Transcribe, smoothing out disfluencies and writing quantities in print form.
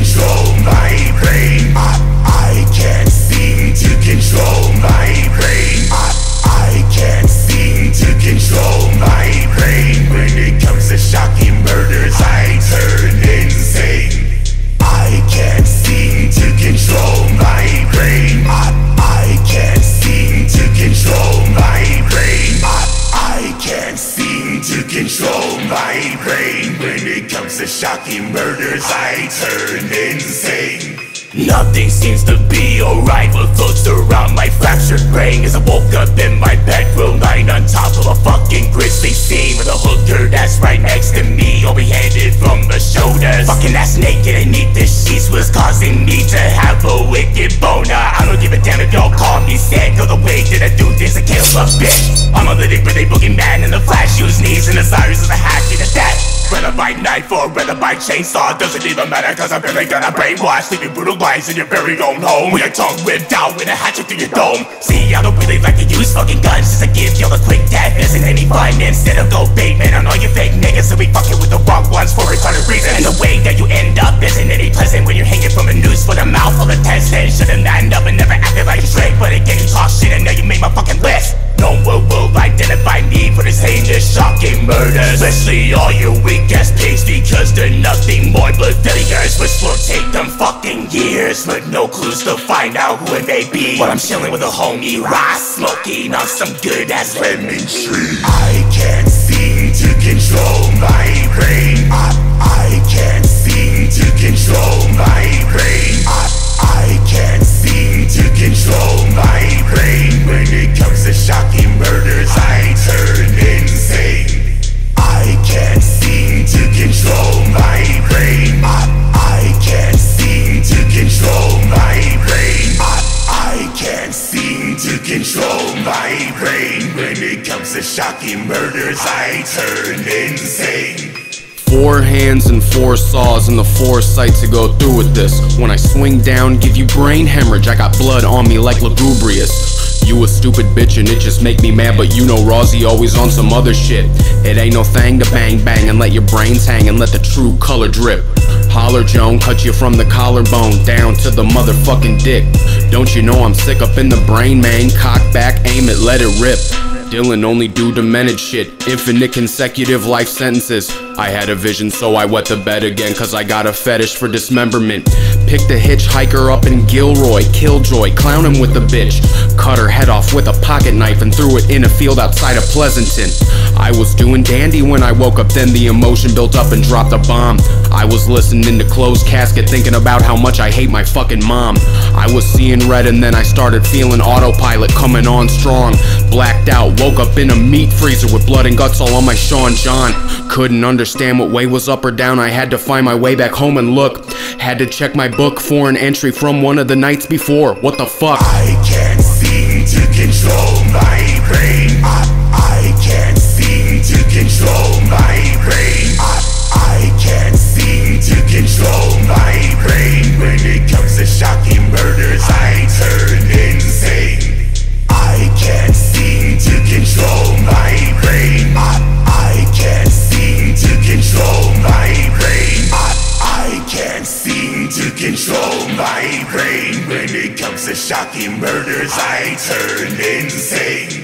control my brain. I can't seem to control my brain. I can't seem to control my brain. When it comes to shocking murders, I turn insane. I can't seem to control my brain. I can't seem to control my brain. I can't seem to control my brain. When it comes to shocking murders, I turn insane. Nothing seems to be alright. What floats around my fractured brain as I woke up in my bedroom, lying on top of a fucking grisly scene, with a hooker that's right next to me, overhanded from the shoulders, fucking ass naked underneath the sheets, was causing me to have a wicked boner. I don't give a damn if y'all call me sad, go the way that I do this, I kill a bitch. I'm a living birthday boogie man in the flash, use knees and as irons as a hatchet at that. Whether by knife or whether by chainsaw, doesn't even matter, cause I'm barely gonna brainwash, leaving brutal lines in your very own home, with your tongue whipped out with a hatchet through your dome. See, I don't really like to use fucking guns, just to give y'all a quick death isn't any fun. Instead of go bait man on all you fake niggas, so we fucking with the wrong ones for a ton of reasons. And the way that you end up isn't any pleasant, when you're hanging from a noose with a mouth full of tents. Then shouldn't end up and never acted like a straight, but again you talk shit and now you made my fucking list. No one will identify me for this heinous, shocking murder, especially all you weak-ass pigs, because they're nothing more but failures, which will take them fucking years, with no clues to find out who it may be. But I'm chilling with a homie, raw, smoking on some good-ass lemon tree. I can't seem to control my brain. I can't seem to control my brain. I can't seem to control my brain. When it comes to shocking murders, I turn insane. I can't seem to control my brain. I can't seem to control my brain. I can't seem to control my brain. When it comes to shocking murders, I turn insane. 4 hands and 4 saws and the foresight to go through with this. When I swing down, give you brain hemorrhage, I got blood on me like Lugubrious. You a stupid bitch and it just make me mad, but you know Rozzy always on some other shit. It ain't no thing to bang bang and let your brains hang and let the true color drip. Holler Joan, cut you from the collarbone down to the motherfucking dick. Don't you know I'm sick up in the brain, man? Cock back, aim it, let it rip. Dylan only do demented shit, infinite consecutive life sentences. I had a vision, so I wet the bed again, cause I got a fetish for dismemberment. Picked the hitchhiker up in Gilroy, Killjoy, clown him with a bitch. Cut her head off with a pocket knife and threw it in a field outside of Pleasanton. I was doing dandy when I woke up, then the emotion built up and dropped a bomb. I was listening to Closed Casket, thinking about how much I hate my fucking mom. I was seeing red and then I started feeling autopilot coming on strong. Blacked out, woke up in a meat freezer with blood and guts all on my Sean John. Couldn't understand what way was up or down, I had to find my way back home and look. Had to check my book for an entry from one of the nights before. What the fuck? I can't seem to control my brain. I can't seem to control my brain. I can't seem to control my brain. When it comes to shocking murders, I turn insane. I can't seem to control my brain. I can't seem to control my brain. I can't seem to control my brain. When it comes to shocking murders, I turn insane.